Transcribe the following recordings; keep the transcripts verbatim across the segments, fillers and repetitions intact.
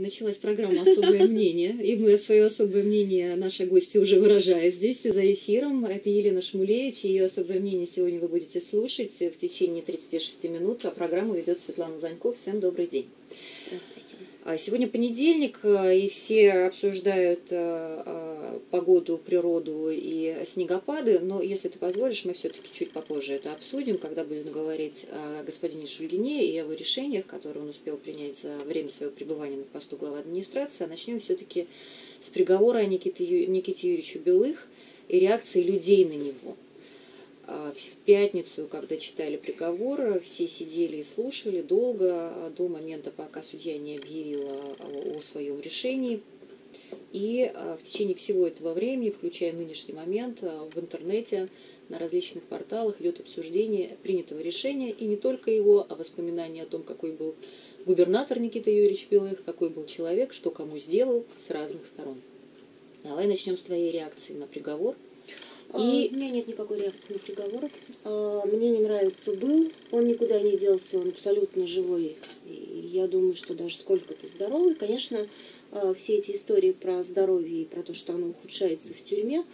Началась программа «Особое мнение», и мы свое особое мнение наши гости уже выражают здесь за эфиром. Это Елена Шмулевич, ее особое мнение сегодня вы будете слушать в течение тридцати шести минут, а программу ведет Светлана Занько. Всем добрый день. Здравствуйте. Сегодня понедельник, и все обсуждают погоду, природу и снегопады, но если ты позволишь, мы все-таки чуть попозже это обсудим, когда будем говорить о господине Шульгине и его решениях, которые он успел принять за время своего пребывания на посту главы администрации. А начнем все-таки с приговора Никиты, Никите Юрьевичу Белых и реакции людей на него. В пятницу, когда читали приговор, все сидели и слушали долго, до момента, пока судья не объявила о своем решении. И в течение всего этого времени, включая нынешний момент, в интернете, на различных порталах идет обсуждение принятого решения, и не только его, а воспоминания о том, какой был губернатор Никита Юрьевич Белых, какой был человек, что кому сделал, с разных сторон. Давай начнем с твоей реакции на приговор. И... У меня нет никакой реакции на приговор. Мне не нравится был. Он никуда не делся, он абсолютно живой. И я думаю, что даже сколько-то здоровый. Конечно, все эти истории про здоровье и про то, что оно ухудшается в тюрьме,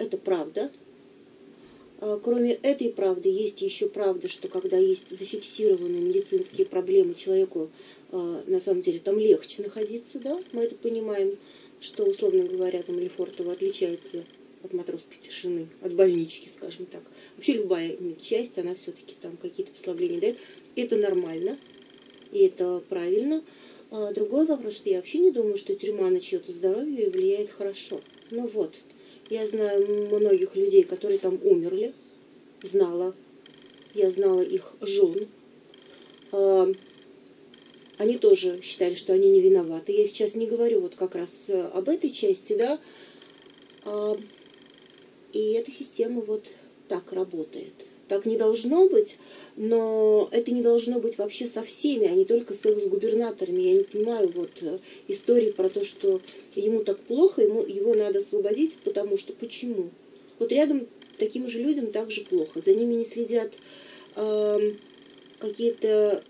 это правда. Кроме этой правды, есть еще правда, что когда есть зафиксированные медицинские проблемы, человеку на самом деле там легче находиться, да? Мы это понимаем, что, условно говоря, там Лефортово отличается от Матросской тишины, от больнички, скажем так. Вообще любая часть, она все-таки там какие-то послабления дает. Это нормально, и это правильно. Другой вопрос, что я вообще не думаю, что тюрьма на чье-то здоровье влияет хорошо. Ну вот, я знаю многих людей, которые там умерли, знала, я знала их жен. Они тоже считали, что они не виноваты. Я сейчас не говорю вот как раз об этой части, да, и эта система вот так работает. Так не должно быть, но это не должно быть вообще со всеми, а не только с их губернаторами. Я не понимаю вот истории про то, что ему так плохо, ему, его надо освободить, потому что почему? Вот рядом таким же людям так же плохо. За ними не следят э, какие-то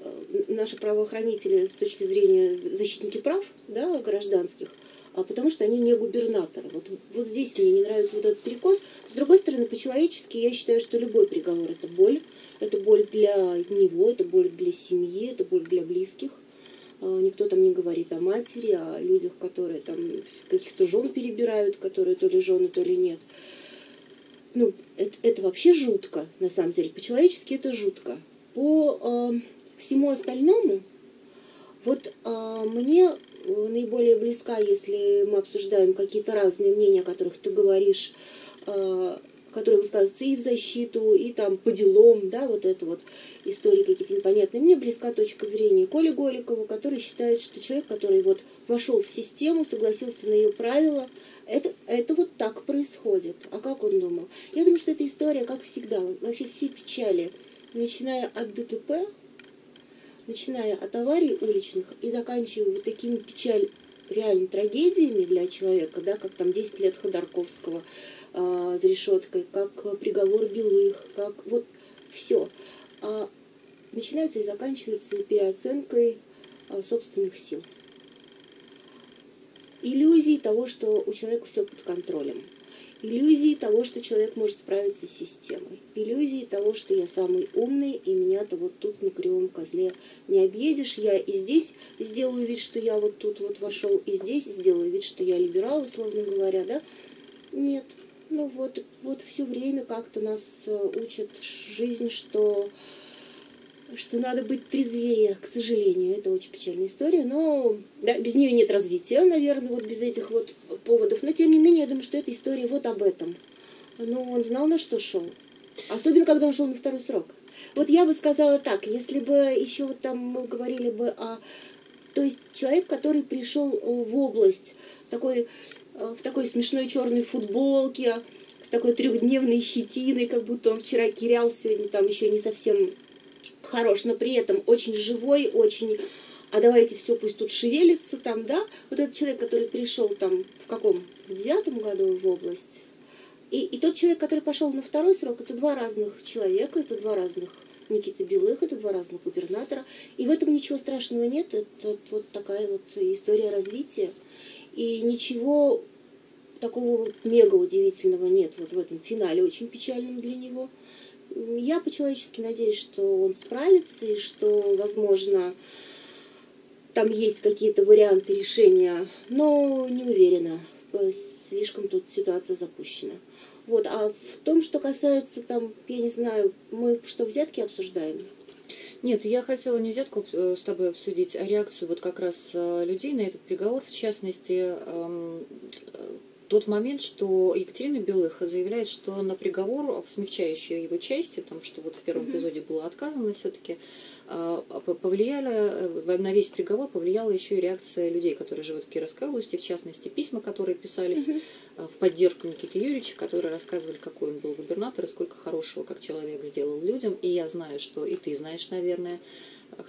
э, наши правоохранители с точки зрения защитники прав, да, гражданских, а потому что они не губернаторы. Вот, вот здесь мне не нравится вот этот перекос. С другой стороны, по-человечески я считаю, что любой приговор – это боль. Это боль для него, это боль для семьи, это боль для близких. Никто там не говорит о матери, о людях, которые там каких-то жен перебирают, которые то ли жены, то ли нет. Ну, это, это вообще жутко, на самом деле. По-человечески это жутко. По э, всему остальному, вот э, мне... наиболее близка, если мы обсуждаем какие-то разные мнения, о которых ты говоришь, которые высказываются и в защиту, и там по делам, да, вот это вот истории какие-то непонятные. Мне близка точка зрения Коли Голикова, который считает, что человек, который вот вошел в систему, согласился на ее правила, это, это вот так происходит. А как он думал? Я думаю, что эта история, как всегда, вообще все печали, начиная от ДТП, начиная от аварий уличных и заканчивая вот такими печаль реально трагедиями для человека, да, как там десять лет Ходорковского э, за решеткой, как приговор Белых, как вот все. А начинается и заканчивается переоценкой э, собственных сил. Иллюзии того, что у человека все под контролем. Иллюзии того, что человек может справиться с системой. Иллюзии того, что я самый умный, и меня-то вот тут на кривом козле не объедешь. Я и здесь сделаю вид, что я вот тут вот вошел, и здесь сделаю вид, что я либерал, условно говоря, да? Нет. Ну вот, вот все время как-то нас учит жизнь, что, что надо быть трезвее, к сожалению. Это очень печальная история, но да, без нее нет развития, наверное, вот без этих вот поводов. Но, тем не менее, я думаю, что эта история вот об этом. Но он знал, на что шел. Особенно, когда он шел на второй срок. Вот я бы сказала так, если бы еще вот там мы говорили бы о... То есть человек, который пришел в область такой, в такой смешной черной футболке, с такой трехдневной щетиной, как будто он вчера кирял, сегодня там еще не совсем хорош, но при этом очень живой, очень... а давайте все, пусть тут шевелится там, да, вот этот человек, который пришел там в каком, в девятом году в область, и, и тот человек, который пошел на второй срок, это два разных человека, это два разных Никиты Белых, это два разных губернатора. И в этом ничего страшного нет, это вот такая вот история развития. И ничего такого вот мега удивительного нет вот в этом финале, очень печальном для него. Я по-человечески надеюсь, что он справится и что, возможно, там есть какие-то варианты решения, но не уверена, слишком тут ситуация запущена. Вот, а в том, что касается там, я не знаю, мы что, взятки обсуждаем? Нет, я хотела не взятку с тобой обсудить, а реакцию вот как раз людей на этот приговор, в частности, тот момент, что Екатерина Белых заявляет, что на приговор в смягчающей его части, там, что вот в первом эпизоде было отказано все-таки, повлияла, на весь приговор повлияла еще и реакция людей, которые живут в Кировской области, в частности, письма, которые писались угу. в поддержку Никиты Юрьевича, которые рассказывали, какой он был губернатор и сколько хорошего как человек сделал людям. И я знаю, что и ты знаешь, наверное,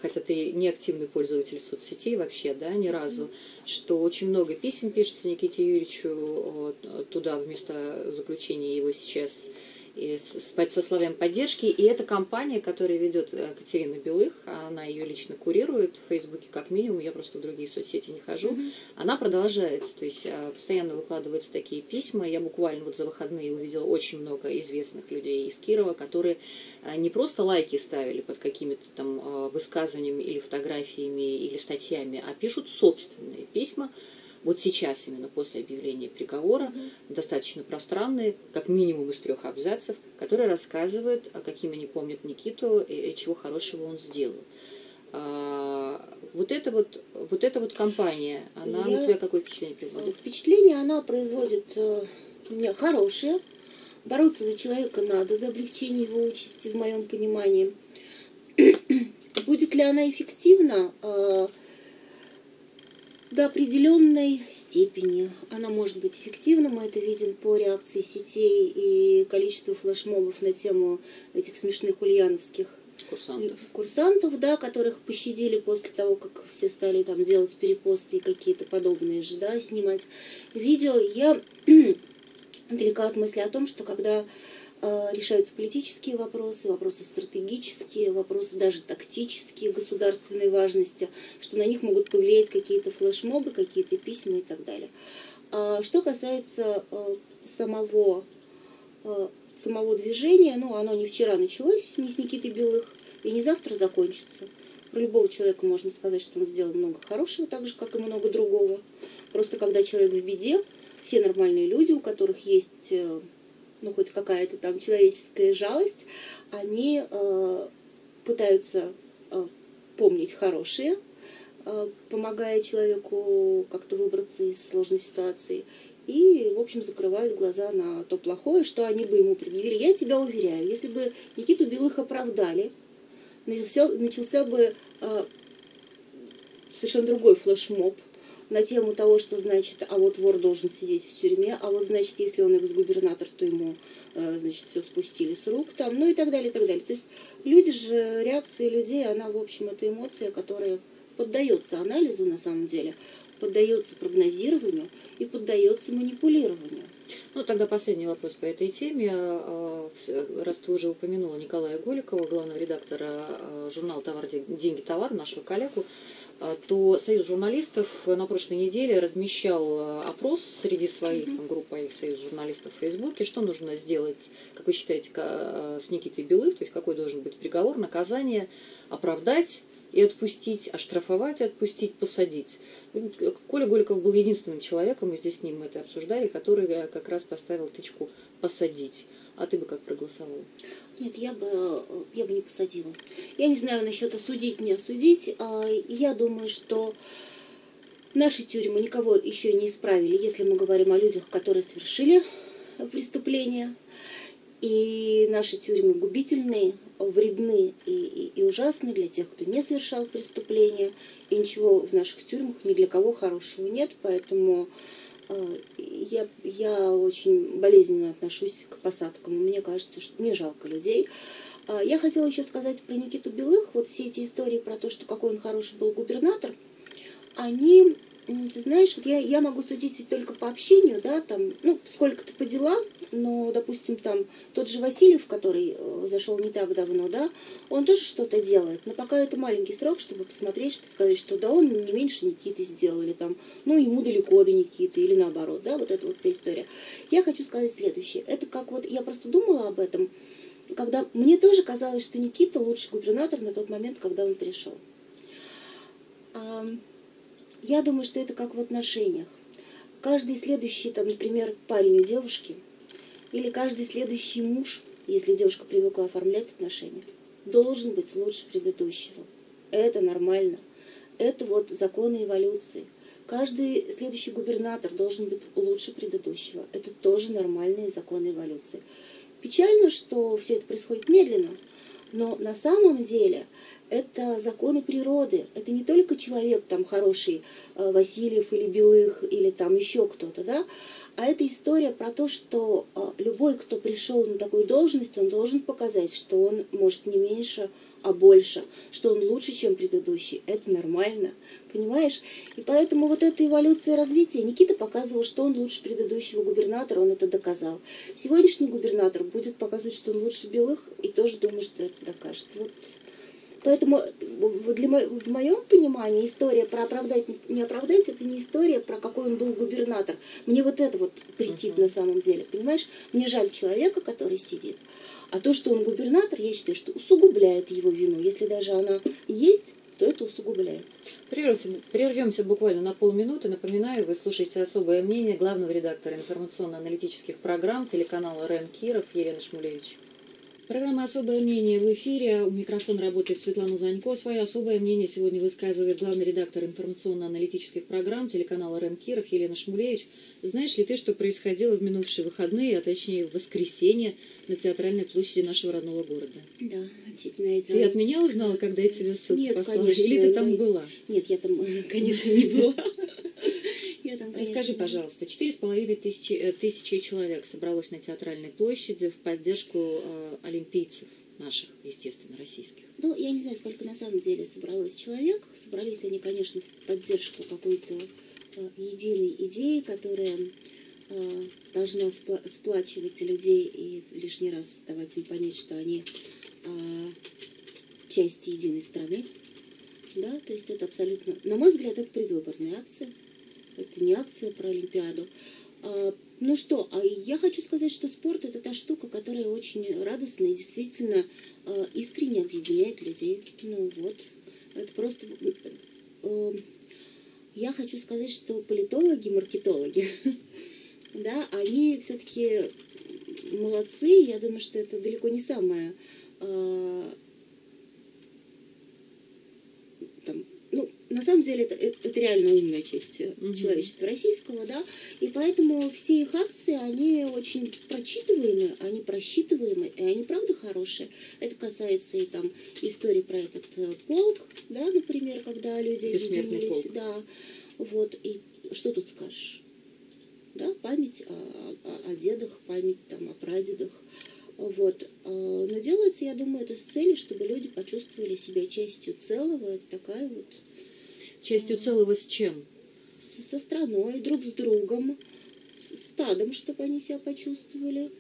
хотя ты не активный пользователь соцсетей вообще, да, ни разу, что очень много писем пишется Никите Юрьевичу туда вместо заключения его сейчас и со словами поддержки. И эта компания, которая ведет Катерина Белых, она ее лично курирует в Фейсбуке как минимум, я просто в другие соцсети не хожу, mm-hmm. она продолжается, то есть постоянно выкладываются такие письма. Я буквально вот за выходные увидела очень много известных людей из Кирова, которые не просто лайки ставили под какими-то там высказываниями или фотографиями или статьями, а пишут собственные письма. Вот сейчас, именно после объявления приговора, mm-hmm. достаточно пространные, как минимум из трех абзацев, которые рассказывают, каким они помнят Никиту и, и чего хорошего он сделал. А, вот, эта вот, вот эта вот компания, она Я... на тебя какое впечатление производит? Впечатление она производит у меня хорошее. Бороться за человека надо, за облегчение его участи, в моем понимании. Будет ли она эффективна? До определенной степени она может быть эффективна, мы это видим по реакции сетей и количеству флешмобов на тему этих смешных ульяновских курсантов, курсантов да, которых пощадили после того, как все стали там делать перепосты и какие-то подобные же, да, снимать видео. Я далека от мысли о том, что когда решаются политические вопросы, вопросы стратегические, вопросы даже тактические, государственной важности, что на них могут повлиять какие-то флешмобы, какие-то письма и так далее. Что касается самого, самого движения, ну, оно не вчера началось, не с Никиты Белых, и не завтра закончится. Про любого человека можно сказать, что он сделал много хорошего, так же, как и много другого. Просто когда человек в беде, все нормальные люди, у которых есть... ну, хоть какая-то там человеческая жалость, они э, пытаются э, помнить хорошее, э, помогая человеку как-то выбраться из сложной ситуации, и, в общем, закрывают глаза на то плохое, что они бы ему предъявили. Я тебя уверяю, если бы Никиту Белых оправдали, начался, начался бы э, совершенно другой флешмоб, на тему того, что значит, а вот вор должен сидеть в тюрьме, а вот значит, если он экс-губернатор, то ему, значит, все спустили с рук там, ну и так далее, и так далее. То есть люди же, реакция людей, она, в общем, это эмоция, которая поддается анализу на самом деле, поддается прогнозированию и поддается манипулированию. Ну, тогда последний вопрос по этой теме. Раз ты уже упомянула Николая Голикова, главного редактора журнала «Товар. Деньги. Товар», нашего коллегу, то Союз журналистов на прошлой неделе размещал опрос среди своих там, групп Союз журналистов в Фейсбуке, что нужно сделать, как вы считаете, с Никитой Белых, то есть какой должен быть приговор, наказание, оправдать и отпустить, оштрафовать, отпустить, посадить. Коля Голиков был единственным человеком, мы здесь с ним это обсуждали, который как раз поставил тычку «посадить». А ты бы как проголосовала? Нет, я бы, я бы не посадила. Я не знаю насчет осудить, не осудить. Я думаю, что наши тюрьмы никого еще не исправили, если мы говорим о людях, которые совершили преступления. И наши тюрьмы губительные, вредны и, и, и ужасны для тех, кто не совершал преступления. И ничего в наших тюрьмах ни для кого хорошего нет, поэтому... Я, я очень болезненно отношусь к посадкам. Мне кажется, что мне жалко людей. Я хотела еще сказать про Никиту Белых. Вот все эти истории про то, что какой он хороший был губернатор, они, ты знаешь, вот я, я могу судить ведь только по общению, да, там, ну, сколько-то по делам, но, допустим, там тот же Васильев, который зашел не так давно, да, он тоже что-то делает, но пока это маленький срок, чтобы посмотреть, что сказать, что да, он не меньше Никиты сделал, или там, ну, ему далеко до Никиты, или наоборот, да, вот эта вот вся история. Я хочу сказать следующее, это как вот, я просто думала об этом, когда мне тоже казалось, что Никита лучший губернатор на тот момент, когда он пришел. Я думаю, что это как в отношениях. Каждый следующий, там, например, парень у девушки, или каждый следующий муж, если девушка привыкла оформлять отношения, должен быть лучше предыдущего. Это нормально. Это вот законы эволюции. Каждый следующий губернатор должен быть лучше предыдущего. Это тоже нормальные законы эволюции. Печально, что все это происходит медленно, но на самом деле это законы природы. Это не только человек там хороший, Васильев или Белых, или там еще кто-то, да, а это история про то, что любой, кто пришел на такую должность, он должен показать, что он может не меньше, а больше, что он лучше, чем предыдущий. Это нормально, понимаешь? И поэтому вот эта эволюция развития. Никита показывал, что он лучше предыдущего губернатора, он это доказал. Сегодняшний губернатор будет показывать, что он лучше Белых, и тоже думаю, что это докажет. Вот. Поэтому для мо... в моем понимании история про оправдать, не оправдать, это не история про какой он был губернатор. Мне вот это вот притит на самом деле, понимаешь? Мне жаль человека, который сидит. А то, что он губернатор, я считаю, что усугубляет его вину. Если даже она есть, то это усугубляет. Прервемся буквально на полминуты. Напоминаю, вы слушаете «Особое мнение» главного редактора информационно-аналитических программ телеканала «Рен-Киров» Елены Шмулевич. Программа «Особое мнение» в эфире. У микрофона работает Светлана Занько. Свое особое мнение сегодня высказывает главный редактор информационно-аналитических программ телеканала «Рен-Киров» Елена Шмулевич. Знаешь ли ты, что происходило в минувшие выходные, а точнее в воскресенье, на Театральной площади нашего родного города? Да, очевидно. Ты от меня узнала, когда я тебе ссылку Нет, послала? Конечно, Или ты там мы... была? Нет, я там, конечно, не была. Расскажи, пожалуйста, четыре с половиной тысячи человек собралось на Театральной площади в поддержку э, олимпийцев наших, естественно, российских. Ну, я не знаю, сколько на самом деле собралось человек. Собрались они, конечно, в поддержку какой-то э, единой идеи, которая э, должна спла сплачивать людей и лишний раз давать им понять, что они э, часть единой страны. Да, то есть это абсолютно, на мой взгляд, это предвыборная акция. Это не акция про Олимпиаду. А, ну что, а я хочу сказать, что спорт – это та штука, которая очень радостно и действительно а, искренне объединяет людей. Ну вот, это просто… А, я хочу сказать, что политологи, маркетологи, да, они все-таки молодцы. Я думаю, что это далеко не самое… А, там, Ну, на самом деле, это, это реально умная часть угу. человечества российского, да, и поэтому все их акции, они очень прочитываемы, они просчитываемы, и они правда хорошие. Это касается и там истории про этот полк, да, например, когда люди объединились, да, вот, и что тут скажешь, да, память о, о, о дедах, память там о прадедах. Вот. Но делается, я думаю, это с целью, чтобы люди почувствовали себя частью целого. Это такая вот... Частью целого с чем? Со, со страной, друг с другом, с стадом, чтобы они себя почувствовали.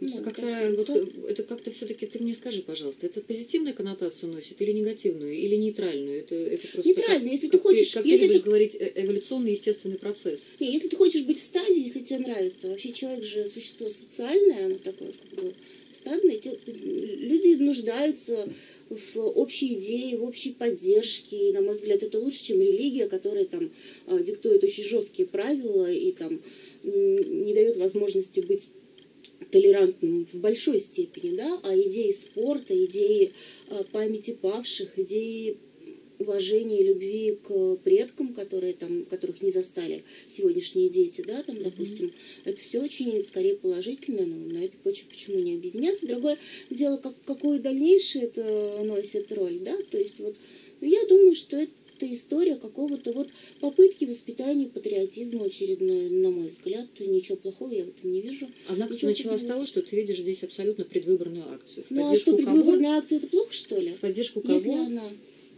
Ну, как так, вот, так. Это как-то все-таки, ты мне скажи, пожалуйста, это позитивную коннотацию носит или негативную, или нейтральную? Это, это просто нейтральную, как, если ты хочешь... Как если ты любишь ты... говорить, эволюционный естественный процесс. Не, если ты хочешь быть в стаде, если тебе нравится. Вообще человек же существо социальное, оно такое как бы стадное. Те, люди нуждаются в общей идее, в общей поддержке. И, на мой взгляд, это лучше, чем религия, которая там диктует очень жесткие правила и там не дает возможности быть толерантным в большой степени, да, а идеи спорта, идеи памяти павших, идеи уважения и любви к предкам, которые там, которых не застали сегодняшние дети, да, там, допустим, mm-hmm. это все очень скорее положительно, но на этой почве почему не объединяться? Другое дело, как, какую дальнейшую это носит роль, да, то есть вот, я думаю, что это Это история какого-то вот попытки воспитания патриотизма очередной, на мой взгляд. Ничего плохого я в этом не вижу. Она Ничего начала с того, что ты видишь здесь абсолютно предвыборную акцию. В ну а что, предвыборная кого? акция это плохо, что ли? В поддержку кого? Если она...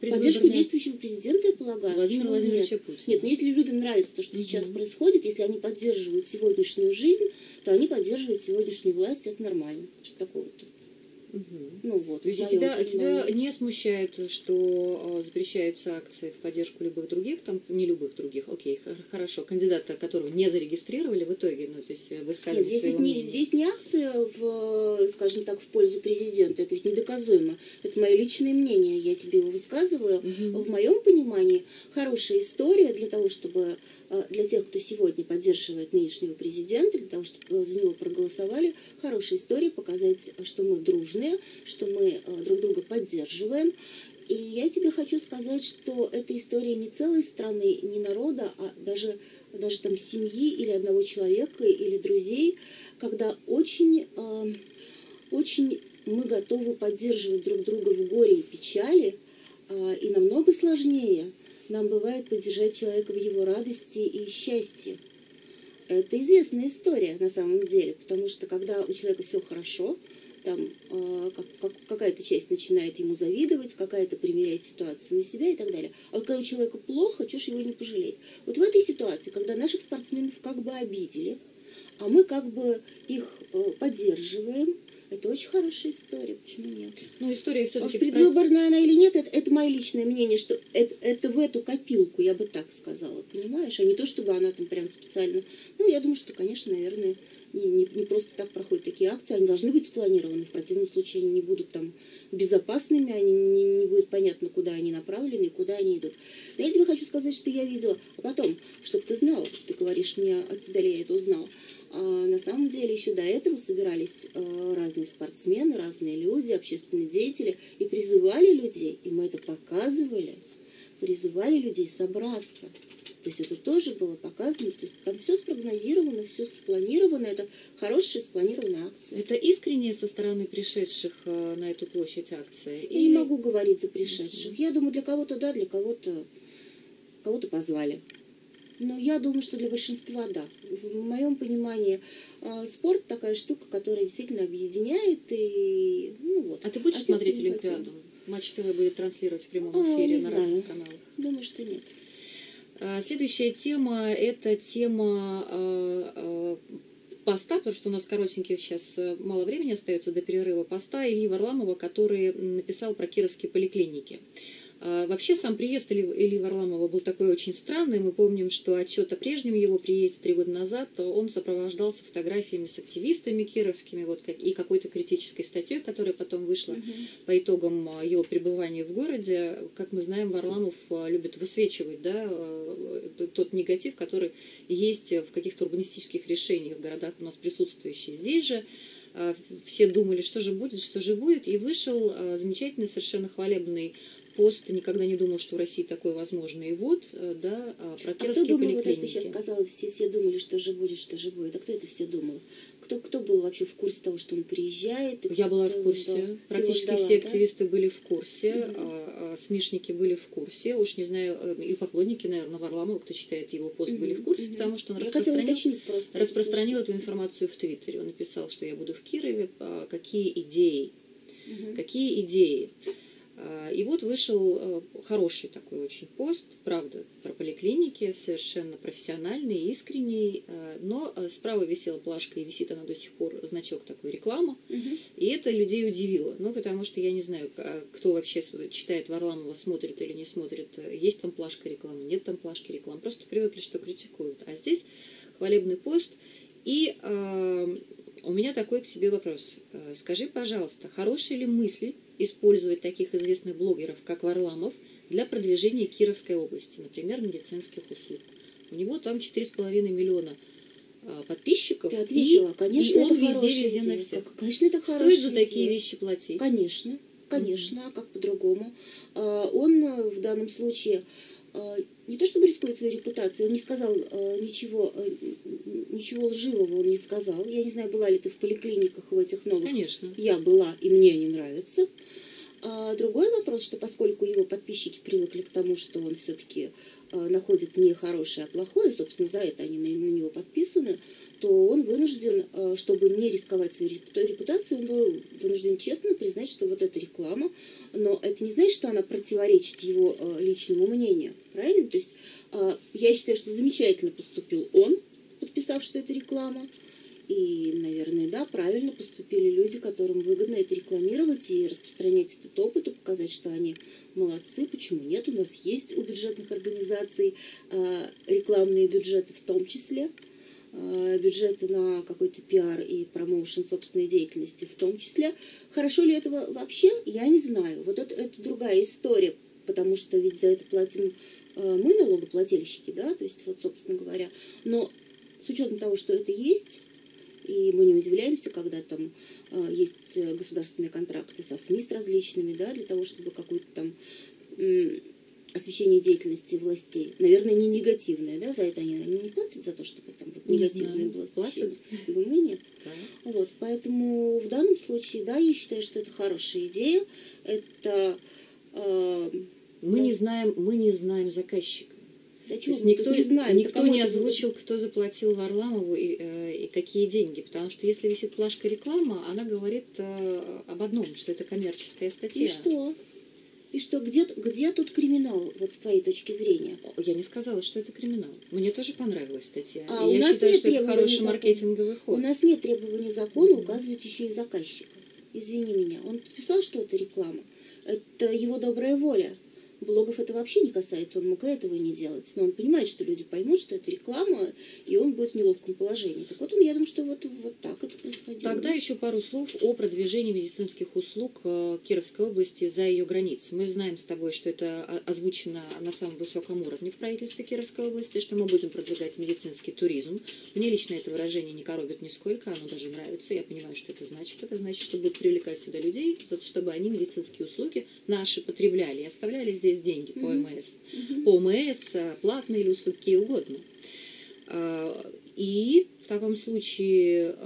Поддержку действующего президента, я полагаю. Владимира Владимировича Путина. Нет, но если людям нравится то, что угу. сейчас происходит, если они поддерживают сегодняшнюю жизнь, то они поддерживают сегодняшнюю власть, это нормально. Что такого-то? Угу. Ну, вот, то есть тебя, тебя не смущает, что э, запрещаются акции в поддержку любых других, там не любых других, окей, хорошо, кандидата, которого не зарегистрировали в итоге, ну, то есть высказывали Нет, здесь, не, здесь не акция, в, скажем так, в пользу президента, это ведь недоказуемо, это мое личное мнение, я тебе его высказываю. Угу. В моем понимании хорошая история для того, чтобы для тех, кто сегодня поддерживает нынешнего президента, для того, чтобы за него проголосовали, хорошая история показать, что мы дружны, что мы друг друга поддерживаем. И я тебе хочу сказать, что эта история не целой страны, не народа, а даже, даже там семьи или одного человека, или друзей, когда очень, э, очень мы готовы поддерживать друг друга в горе и печали, э, и намного сложнее нам бывает поддержать человека в его радости и счастье. Это известная история на самом деле, потому что когда у человека все хорошо, там э, как, как, какая-то часть начинает ему завидовать, какая-то примеряет ситуацию на себя и так далее. А вот когда у человека плохо, чего ж его не пожалеть? Вот в этой ситуации, когда наших спортсменов как бы обидели, а мы как бы их э, поддерживаем, это очень хорошая история, почему нет? Ну, история все-таки... Уж предвыборная она или нет, это, это мое личное мнение, что это, это в эту копилку, я бы так сказала, понимаешь? А не то, чтобы она там прям специально... Ну, я думаю, что, конечно, наверное, не, не, не просто так проходят такие акции, они должны быть спланированы, в противном случае они не будут там безопасными, они не, не будет понятно, куда они направлены и куда они идут. Но я тебе хочу сказать, что я видела, а потом, чтобы ты знала, ты говоришь мне, от тебя ли я это узнала, а на самом деле еще до этого собирались а, разные спортсмены, разные люди, общественные деятели, и призывали людей, и мы это показывали, призывали людей собраться. То есть это тоже было показано, то есть там все спрогнозировано, все спланировано, это хорошая спланированная акция. Это искренне со стороны пришедших на эту площадь акция? Я и... не могу говорить за пришедших. Mm-hmm. Я думаю, для кого-то да, для кого-то кого-то позвали. Но я думаю, что для большинства да. В моем понимании спорт такая штука, которая действительно объединяет. И, ну, вот. А ты будешь а смотреть Олимпиаду? Матч ТВ будет транслировать в прямом эфире а, на знаю. разных каналах. Думаю, что нет. Следующая тема – это тема поста, потому что у нас коротенький сейчас мало времени остается до перерыва поста Ильи Варламова, который написал про кировские поликлиники. Вообще сам приезд Ильи Варламова был такой очень странный. Мы помним, что отчет о прежнем его приезде три года назад он сопровождался фотографиями с активистами кировскими вот, и какой-то критической статьей, которая потом вышла угу. по итогам его пребывания в городе. Как мы знаем, Варламов любит высвечивать да, тот негатив, который есть в каких-то урбанистических решениях в городах у нас присутствующие здесь же. Все думали, что же будет, что же будет. И вышел замечательный, совершенно хвалебный пост, никогда не думал, что в России такое возможно. И вот, да, про кировские поликлиники. А кто думал, вот это ты сейчас сказала, все, все думали, что же будет, что же будет. А кто это все думал? Кто, кто был вообще в курсе того, что он приезжает? И Я была в курсе. Ждал? Практически ждала, все активисты да? были в курсе, mm-hmm. а, а, СМИшники были в курсе. Уж не знаю, и поклонники, наверное, Варламова, кто читает его пост, mm-hmm. были в курсе, mm-hmm. потому что он распространил, просто, распространил эту информацию в Твиттере. Он написал, что я буду в Кирове, а, какие идеи, mm-hmm. какие идеи. И вот вышел хороший такой очень пост, правда, про поликлиники, совершенно профессиональный, искренний, но справа висела плашка и висит она до сих пор, значок такой, реклама, угу. и это людей удивило, ну, потому что я не знаю, кто вообще читает Варламова, смотрит или не смотрит, есть там плашка рекламы, нет там плашки рекламы, просто привыкли, что критикуют, а здесь хвалебный пост, и э, у меня такой к тебе вопрос, скажи, пожалуйста, хорошие ли мысли использовать таких известных блогеров, как Варламов, для продвижения Кировской области, например, медицинских услуг. У него там четыре с половиной миллиона подписчиков. Ты ответила, и, конечно, и он это везде, везде на всех. Конечно, это хорошая идея. Стоит за такие вещи платить? Конечно, конечно, mm-hmm. а как по-другому. Он в данном случае... не то чтобы рискует своей репутацией, он не сказал э, ничего, э, ничего лживого, он не сказал. Я не знаю, была ли ты в поликлиниках в этих новых. Конечно. Я была, и мне они нравятся. Другой вопрос, что поскольку его подписчики привыкли к тому, что он все-таки находит не хорошее, а плохое, собственно, за это они на него подписаны, то он вынужден, чтобы не рисковать своей репутацией, он вынужден честно признать, что вот эта реклама, но это не значит, что она противоречит его личному мнению, правильно? То есть я считаю, что замечательно поступил он, подписав, что это реклама. И, наверное, да, правильно поступили люди, которым выгодно это рекламировать и распространять этот опыт, и показать, что они молодцы. Почему нет? У нас есть у бюджетных организаций рекламные бюджеты в том числе, бюджеты на какой-то пиар и промоушен собственной деятельности в том числе. Хорошо ли этого вообще? Я не знаю. Вот это, это другая история, потому что ведь за это платим мы, налогоплательщики, да, то есть вот, собственно говоря. Но с учетом того, что это есть... И мы не удивляемся, когда там э, есть государственные контракты со СМИ с различными, да, для того, чтобы какое-то там э, освещение деятельности властей. Наверное, не негативное, да, за это они, они не платят, за то, чтобы там вот, негативное было освещение. Думаю, нет. Да. Вот, поэтому в данном случае, да, я считаю, что это хорошая идея. Это, э, мы, да. не знаем, мы не знаем заказчика. Да то есть никто не, знаем, никто не озвучил, будет... кто заплатил Варламову и, э, и какие деньги. Потому что если висит плашка реклама, она говорит э, об одном, что это коммерческая статья. И что? И что? Где, где тут криминал, вот с твоей точки зрения? Я не сказала, что это криминал. Мне тоже понравилась статья. А я у нас считаю, нет что это хороший закон. Маркетинговый ход. У нас нет требований закона mm-hmm. указывать еще и заказчика. Извини меня. Он подписал, что это реклама. Это его добрая воля. Блогов это вообще не касается, он мог этого не делать. Но он понимает, что люди поймут, что это реклама, и он будет в неловком положении. Так вот, я думаю, что вот, вот так это происходило. Тогда еще пару слов о продвижении медицинских услуг Кировской области за ее границы. Мы знаем с тобой, что это озвучено на самом высоком уровне в правительстве Кировской области, что мы будем продвигать медицинский туризм. Мне лично это выражение не коробит нисколько, оно даже нравится. Я понимаю, что это значит. Это значит, что будут привлекать сюда людей, чтобы они медицинские услуги наши потребляли и оставляли здесь деньги по ОМС. Mm-hmm. По ОМС платные или услуги, какие угодно. И в таком случае,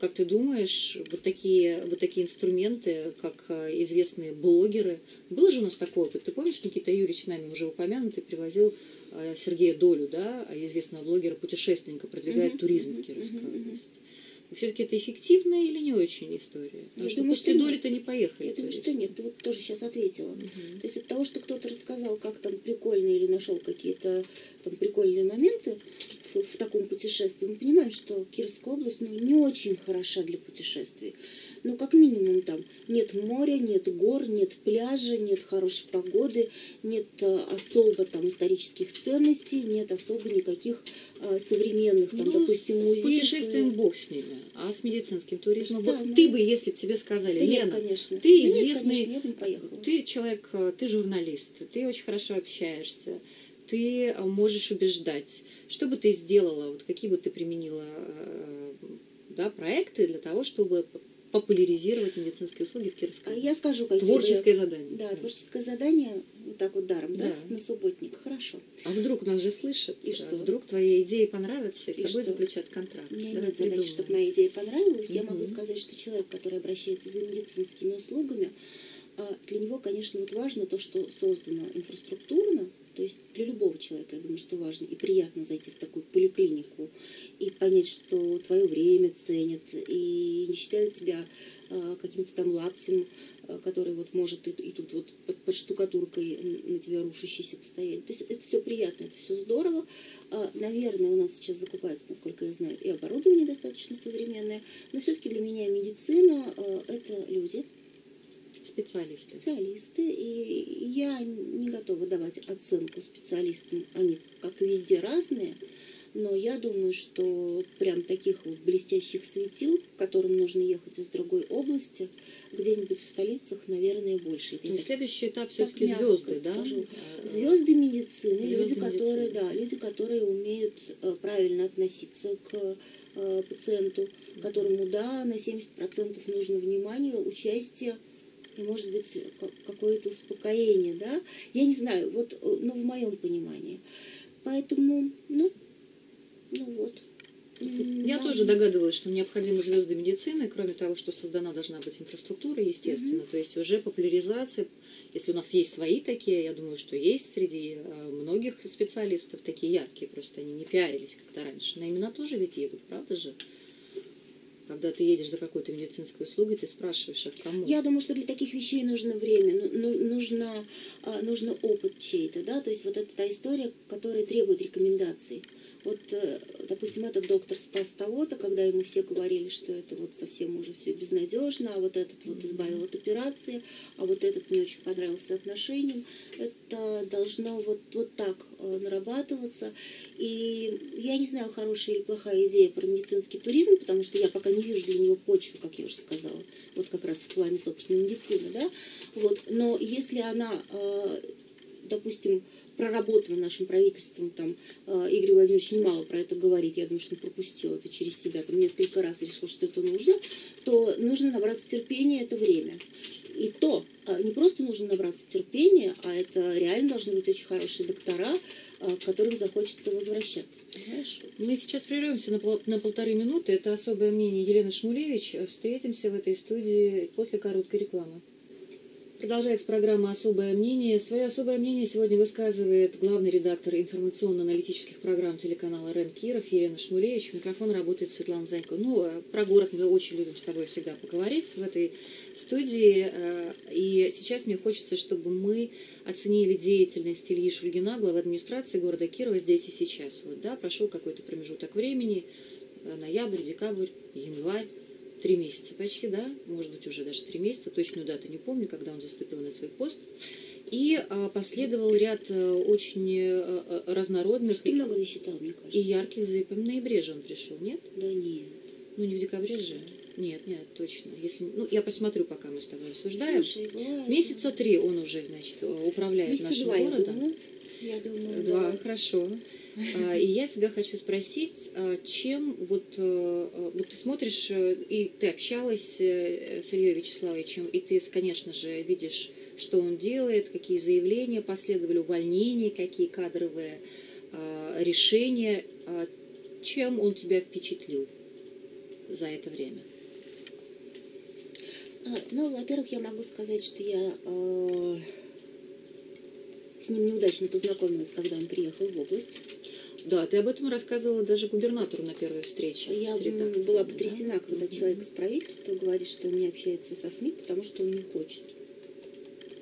как ты думаешь, вот такие, вот такие инструменты, как известные блогеры. Был же у нас такой опыт. Ты помнишь, Никита Юрьевич нами уже упомянутый привозил Сергея Долю, да, известного блогера-путешественника, продвигает mm-hmm. туризм mm-hmm. в Кировской mm-hmm. области. Все-таки это эффективная или не очень история? Потому я что думаю, после доли-то не поехали. Я думаю, что нет. Ты вот тоже сейчас ответила. Угу. То есть от того, что кто-то рассказал, как там прикольно, или нашел какие-то там прикольные моменты в, в таком путешествии, мы понимаем, что Кировская область ну, не очень хороша для путешествий. Ну, как минимум, там нет моря, нет гор, нет пляжа, нет хорошей погоды, нет особо там исторических ценностей, нет особо никаких а, современных, там, ну, допустим, музеев. С путешествием бог с ними, а с медицинским туризмом. Бог... Да, ты бы, если бы тебе сказали, да Лена, нет, ты известный, нет, конечно, я ты человек, ты журналист, ты очень хорошо общаешься, ты можешь убеждать. Что бы ты сделала, вот какие бы ты применила да, проекты для того, чтобы... популяризировать медицинские услуги в Кировской области. А я скажу, какие творческое задание. Да, да, творческое задание, вот так вот даром, да, да на субботник. Хорошо. А вдруг нас же слышат? И что? Вдруг твои идеи понравятся, и, и с тобой что? Заключат контракт. У меня Давай нет задачи, чтобы моя идея понравилась. Mm-hmm. Я могу сказать, что человек, который обращается за медицинскими услугами, для него, конечно, вот важно то, что создано инфраструктурно. То есть для любого человека, я думаю, что важно и приятно зайти в такую поликлинику и понять, что твое время ценят и не считают тебя э, каким-то там лаптем, э, который вот может и, и тут вот под, под штукатуркой на тебя рушащийся постоянно. То есть это все приятно, это все здорово. Э, наверное, у нас сейчас закупается, насколько я знаю, и оборудование достаточно современное, но все-таки для меня медицина э, – это люди. Специалисты. Специалисты. И я не готова давать оценку специалистам. Они, как и везде, разные. Но я думаю, что прям таких вот блестящих светил, к которым нужно ехать из другой области, где-нибудь в столицах, наверное, больше. Это следующий этап все-таки звезды, да? Скажу. Звезды медицины, звезды люди, медицины. Которые, да, люди, которые умеют правильно относиться к пациенту, которому, да, на семьдесят процентов нужно внимание, участие, и, может быть, какое-то успокоение, да? Я не знаю, вот, но в моем понимании. Поэтому, ну, ну вот. Я тоже догадывалась, что необходимы звезды медицины, кроме того, что создана должна быть инфраструктура, естественно. Mm-hmm. То есть уже популяризация, если у нас есть свои такие, я думаю, что есть среди многих специалистов, такие яркие, просто они не пиарились как-то раньше. На имена тоже ведь едут, правда же? Когда ты едешь за какой-то медицинской услугой, ты спрашиваешь, а кому? Я думаю, что для таких вещей нужно время, нужно, нужно опыт чей-то, да, то есть вот это та история, которая требует рекомендаций. Вот, допустим, этот доктор спас того-то, когда ему все говорили, что это вот совсем уже все безнадежно, а вот этот вот избавил от операции, а вот этот мне очень понравился отношениям. Это должно вот, вот так нарабатываться. И я не знаю, хорошая или плохая идея про медицинский туризм, потому что я пока не вижу для него почву, как я уже сказала, вот как раз в плане собственной медицины, да. Вот. Но если она, допустим, проработано нашим правительством, там, Игорь Владимирович немало про это говорит, я думаю, что он пропустил это через себя, там, несколько раз решил, что это нужно, то нужно набраться терпения, это время. И то, не просто нужно набраться терпения, а это реально должны быть очень хорошие доктора, к которым захочется возвращаться. Понимаешь? Мы сейчас прервемся на, пол, на полторы минуты, это особое мнение Елены Шмулевич, встретимся в этой студии после короткой рекламы. Продолжается программа «Особое мнение». Свое особое мнение сегодня высказывает главный редактор информационно-аналитических программ телеканала «Рен-Киров» Елена Шмулевич. Микрофон работает Светлана Занько. Ну, про город мы очень любим с тобой всегда поговорить в этой студии. И сейчас мне хочется, чтобы мы оценили деятельность Ильи Шульгина, главы администрации города Кирова, здесь и сейчас. Вот, да, прошел какой-то промежуток времени, ноябрь, декабрь, январь. Три месяца почти, да, может быть, уже даже три месяца, точную дату не помню, когда он заступил на свой пост. И а, последовал ряд а, очень а, разнородных... Ты много насчитал, мне кажется. И ярких заявлений. В ноябре же он пришел, нет? Да нет. Ну, не в декабре же? Нет, нет, точно. Если, ну, я посмотрю, пока мы с тобой обсуждаем. Слушай, да, месяца да. три он уже, значит, управляет Месяца нашим два, городом. Я думаю, я думаю да, да. Хорошо. И я тебя хочу спросить, чем вот, вот ты смотришь, и ты общалась с Ильей Вячеславовичем, и ты, конечно же, видишь, что он делает, какие заявления последовали, увольнения, какие кадровые решения. Чем он тебя впечатлил за это время? Ну, во-первых, я могу сказать, что я... с ним неудачно познакомилась, когда он приехал в область. Да, ты об этом рассказывала даже губернатору на первой встрече. Я была потрясена, да? Когда mm-hmm. человек из правительства говорит, что он не общается со СМИ, потому что он не хочет.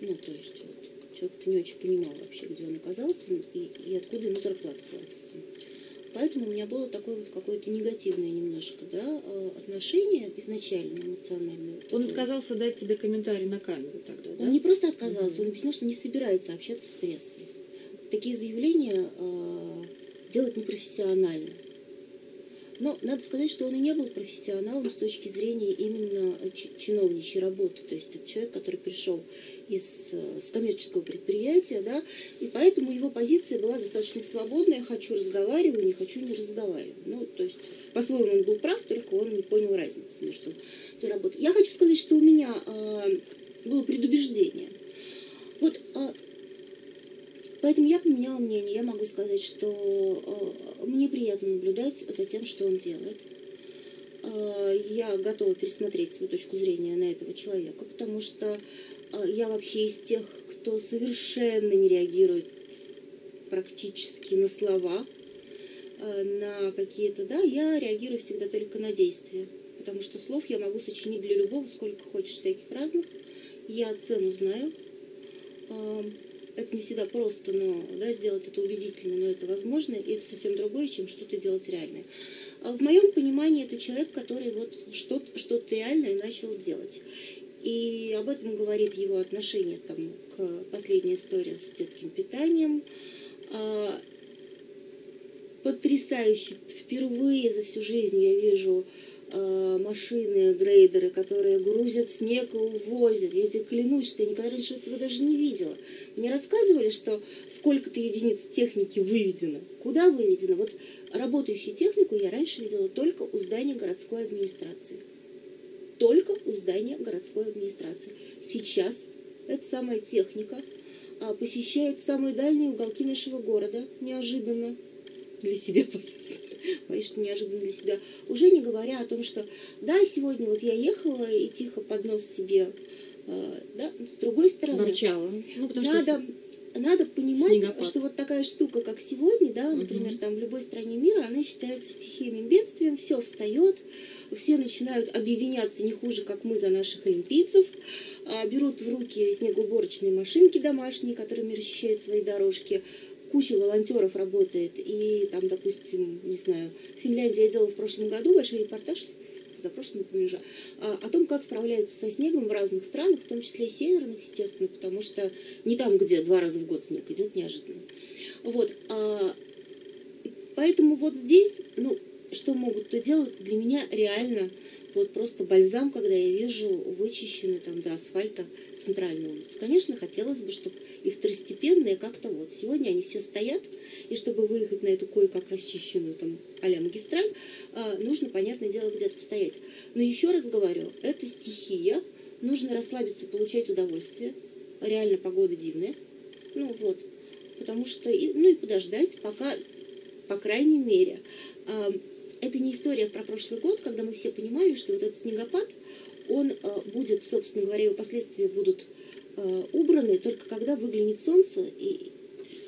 Ну, то есть, вот, человек-то не очень понимал вообще, где он оказался и, и откуда ему зарплата платится. Поэтому у меня было такое вот какое-то негативное немножко, да, отношение изначально эмоциональное. Вот он такое. Отказался дать тебе комментарий на камеру тогда, да? Он не просто отказался, mm-hmm. он объяснил, что не собирается общаться с прессой. Такие заявления э, делать непрофессионально. Но надо сказать, что он и не был профессионалом с точки зрения именно чиновничьей работы. То есть это человек, который пришел из, с коммерческого предприятия, да, и поэтому его позиция была достаточно свободная. Хочу разговариваю, не хочу не разговариваю. Ну, то есть по-своему он был прав, только он не понял разницы между той работой. Я хочу сказать, что у меня э, было предубеждение. Вот, э, поэтому я поменяла мнение. Я могу сказать, что э, мне приятно наблюдать за тем, что он делает. Э, я готова пересмотреть свою точку зрения на этого человека, потому что э, я вообще из тех, кто совершенно не реагирует практически на слова, э, на какие-то, да, я реагирую всегда только на действия, потому что слов я могу сочинить для любого, сколько хочешь, всяких разных. Я цену знаю. Э, Это не всегда просто, но да, сделать это убедительно, но это возможно, и это совсем другое, чем что-то делать реальное. В моем понимании это человек, который вот что-то, что-то реальное начал делать. И об этом говорит его отношение там, к последней истории с детским питанием. Потрясающе. Впервые за всю жизнь я вижу машины, грейдеры, которые грузят снег и увозят. Я тебе клянусь, что я никогда раньше этого даже не видела. Мне рассказывали, что сколько-то единиц техники выведено. Куда выведено? Вот работающую технику я раньше видела только у здания городской администрации. Только у здания городской администрации. Сейчас эта самая техника посещает самые дальние уголки нашего города. Неожиданно. Для себя, боюсь. конечно, неожиданно для себя. Уже не говоря о том, что да, сегодня вот я ехала и тихо под нос себе, да, с другой стороны. Ворчала. Ну, потому надо, что надо понимать, снегопад. Что вот такая штука, как сегодня, да, например, угу. там в любой стране мира, она считается стихийным бедствием, все встает, все начинают объединяться не хуже, как мы за наших олимпийцев, берут в руки снегоуборочные машинки домашние, которыми расчищают свои дорожки. Куча волонтеров работает, и там, допустим, не знаю, в Финляндии я делала в прошлом году большой репортаж, запрошлым, не помню уже, о том, как справляются со снегом в разных странах, в том числе и северных, естественно, потому что не там, где два раза в год снег идет неожиданно. Вот, поэтому вот здесь, ну, что могут, то делают, для меня реально вот просто бальзам, когда я вижу вычищенную там до асфальта центральную улицу. Конечно, хотелось бы, чтобы и второстепенные как-то вот. Сегодня они все стоят, и чтобы выехать на эту кое-как расчищенную там а-ля магистраль, нужно, понятное дело, где-то постоять. Но еще раз говорю, это стихия, нужно расслабиться, получать удовольствие. Реально погода дивная. Ну вот, потому что, и, ну и подождать, пока, по крайней мере... Это не история про прошлый год, когда мы все понимали, что вот этот снегопад, он будет, собственно говоря, его последствия будут убраны только когда выглянет солнце и,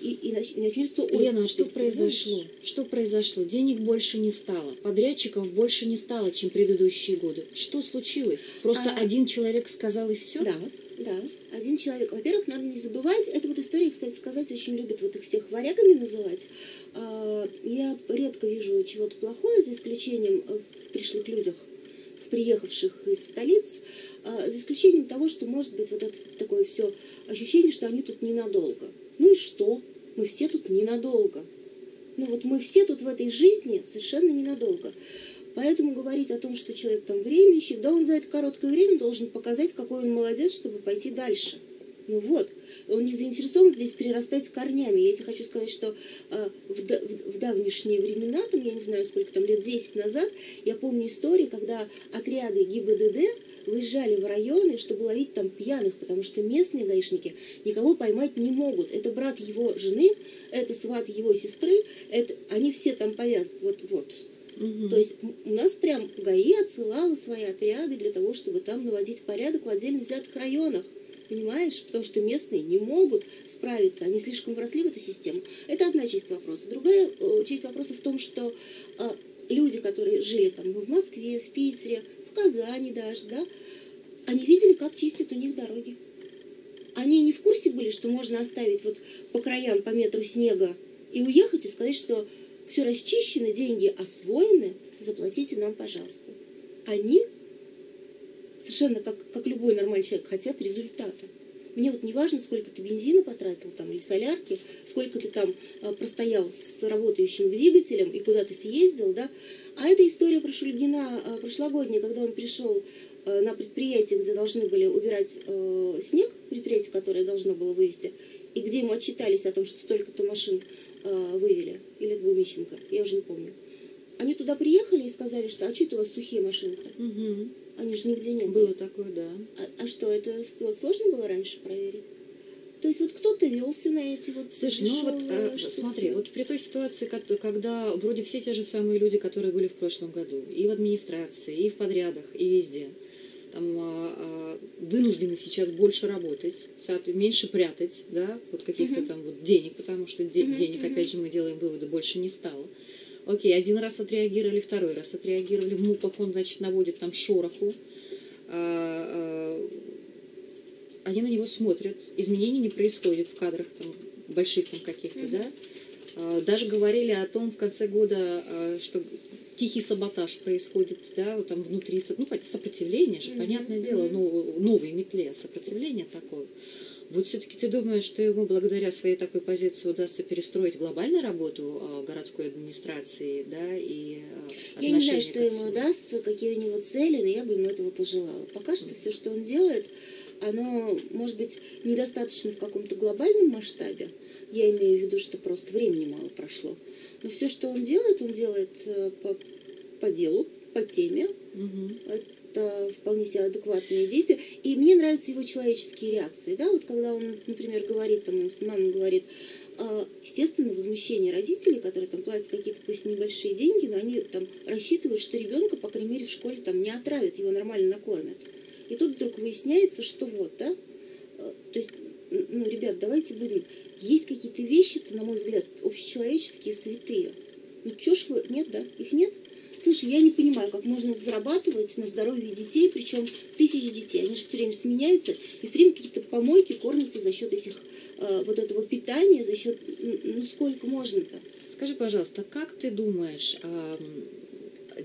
и, и начнется улица. Лена, что произошло? Что произошло? Денег больше не стало, подрядчиков больше не стало, чем предыдущие годы. Что случилось? Просто а... один человек сказал и все? Да. Да, один человек. Во-первых, надо не забывать, это вот история, кстати сказать, очень любят вот их всех варягами называть. Я редко вижу чего-то плохое, за исключением в пришлых людях, в приехавших из столиц, за исключением того, что может быть вот это такое все ощущение, что они тут ненадолго. Ну и что? Мы все тут ненадолго. Ну вот мы все тут в этой жизни совершенно ненадолго. Поэтому говорить о том, что человек там время ищет, да он за это короткое время должен показать, какой он молодец, чтобы пойти дальше. Ну вот, он не заинтересован здесь перерастать корнями. Я тебе хочу сказать, что э, в, в, в давнишние времена, там, я не знаю, сколько там, лет десять назад, я помню истории, когда отряды ГИБДД выезжали в районы, чтобы ловить там пьяных, потому что местные гаишники никого поймать не могут. Это брат его жены, это сват его сестры, это, они все там повязаны, вот-вот. Угу. То есть у нас прям ГАИ отсылала свои отряды для того, чтобы там наводить порядок в отдельно взятых районах. Понимаешь? Потому что местные не могут справиться, они слишком вросли в эту систему. Это одна часть вопроса. Другая часть вопроса в том, что э, люди, которые жили там в Москве, в Питере, в Казани даже, да, они видели, как чистят у них дороги. Они не в курсе были, что можно оставить вот по краям по метру снега и уехать и сказать, что все расчищено, деньги освоены, заплатите нам, пожалуйста. Они, совершенно как, как любой нормальный человек, хотят результата. Мне вот не важно, сколько ты бензина потратил там, или солярки, сколько ты там а, простоял с работающим двигателем и куда ты съездил, да. А эта история про Шульгина а, прошлогодняя, когда он пришел а, на предприятие, где должны были убирать а, снег, предприятие, которое должно было вывести, и где ему отчитались о том, что столько-то машин э, вывели, или это был Мищенко, я уже не помню. Они туда приехали и сказали, что а что это у вас сухие машины-то? Угу. Они же нигде не было. Было такое, да. А, а что, это вот сложно было раньше проверить? То есть вот кто-то велся на эти вот... Слушай, ну вот э, смотри, вот при той ситуации, когда вроде все те же самые люди, которые были в прошлом году, и в администрации, и в подрядах, и везде, там, вынуждены сейчас больше работать, меньше прятать, да, вот каких-то uh-huh. там вот денег, потому что де- uh-huh, денег, uh-huh. опять же, мы делаем выводы, больше не стало. Окей, один раз отреагировали, второй раз отреагировали, в мупах он, значит, наводит там шороху, они на него смотрят, изменений не происходит в кадрах там больших там каких-то, uh-huh. да. Даже говорили о том в конце года, что... Тихий саботаж происходит, да, там внутри, ну, сопротивление же, mm-hmm. понятное дело, но новой метле, сопротивление такое. Вот все-таки ты думаешь, что ему благодаря своей такой позиции удастся перестроить глобальную работу городской администрации, да, и отношения? Я не знаю, что ему удастся, какие у него цели, но я бы ему этого пожелала. Пока что mm-hmm. все, что он делает, оно, может быть, недостаточно в каком-то глобальном масштабе. Я имею в виду, что просто времени мало прошло. Но все, что он делает, он делает по, по делу, по теме. Угу. Это вполне себе адекватные действия. И мне нравятся его человеческие реакции. Да? Вот когда он, например, говорит, там, мама говорит, Естественно, возмущение родителей, которые там платят какие-то пусть небольшие деньги, но они там рассчитывают, что ребенка, по крайней мере, в школе там не отравят, его нормально накормят. И тут вдруг выясняется, что вот, да, то есть, ну, ребят, давайте будем... Есть какие-то вещи-то, на мой взгляд, общечеловеческие, святые. Ну, чё ж вы... Нет, да? Их нет? Слушай, я не понимаю, как можно зарабатывать на здоровье детей, причем тысячи детей. Они же все время сменяются, и все время какие-то помойки кормятся за счет этих, э, вот этого питания, за счет, ну, сколько можно-то. Скажи, пожалуйста, как ты думаешь, э,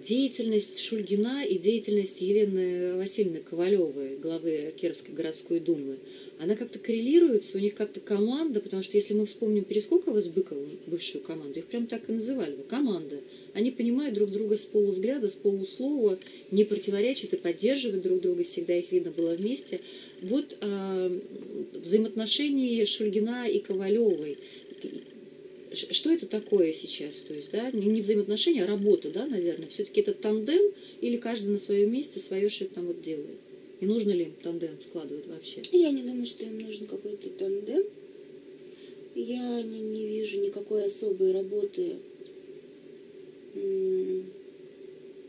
деятельность Шульгина и деятельность Елены Васильевны Ковалевой, главы Кировской городской думы, она как-то коррелируется, у них как-то команда, потому что если мы вспомним Перескокова с Быковым, бывшую команду, их прям так и называли, команда. Они понимают друг друга с полувзгляда, с полуслова, не противоречат и поддерживают друг друга, всегда их видно было вместе. Вот э, взаимоотношения Шульгина и Ковалевой, что это такое сейчас? То есть, да, не взаимоотношения, а работа, да, наверное, все-таки это тандем или каждый на своем месте свое что-то там вот делает? И нужно ли им тандем складывать вообще? Я не думаю, что им нужен какой-то тандем. Я не, не вижу никакой особой работы,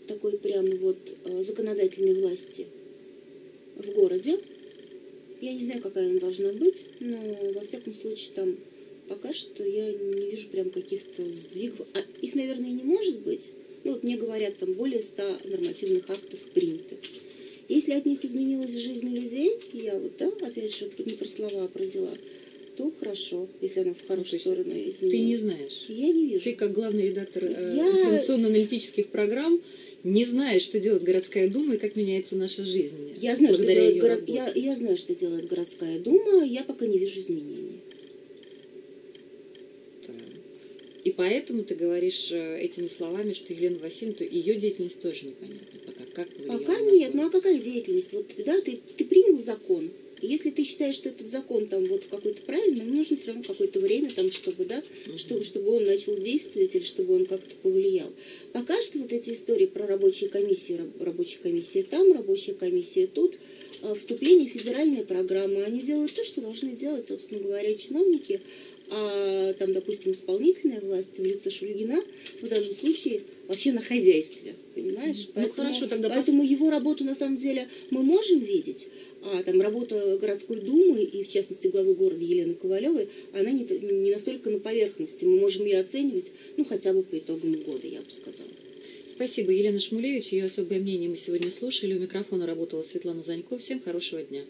такой прямо вот законодательной власти в городе. Я не знаю, какая она должна быть, но во всяком случае там пока что я не вижу прям каких-то сдвигов. А их, наверное, не может быть. Ну вот мне говорят, там более ста нормативных актов принято. Если от них изменилась жизнь людей, я вот, да, опять же, не про слова, а про дела, то хорошо, если она в хорошую ну, сторону изменилась. Ты не знаешь? Я не вижу. Ты, как главный редактор я... информационно-аналитических программ, не знаешь, что делает городская дума и как меняется наша жизнь. Я знаю, что делает горо... я, я знаю, что делает городская дума, я пока не вижу изменений. Так. И поэтому ты говоришь этими словами, что Елена Васильевна, ее деятельность тоже непонятна. Пока нет, ну а какая деятельность? Вот, да, ты, ты принял закон. Если ты считаешь, что этот закон там вот какой-то правильный, нужно все равно какое-то время, там, чтобы, да, угу. чтобы, чтобы он начал действовать или чтобы он как-то повлиял. Пока что вот эти истории про рабочие комиссии, раб, рабочая комиссия там, рабочая комиссия тут, вступление в федеральные программы, они делают то, что должны делать, собственно говоря, чиновники, а там, допустим, исполнительная власть в лице Шульгина в данном случае вообще на хозяйстве. Понимаешь? Ну, поэтому хорошо, тогда поэтому пос... его работу на самом деле мы можем видеть, а там работа городской думы и в частности главы города Елены Ковалевой, она не, не настолько на поверхности. Мы можем ее оценивать, ну хотя бы по итогам года, я бы сказала. Спасибо, Елена Шмулевич. Ее особое мнение мы сегодня слушали. У микрофона работала Светлана Занько. Всем хорошего дня.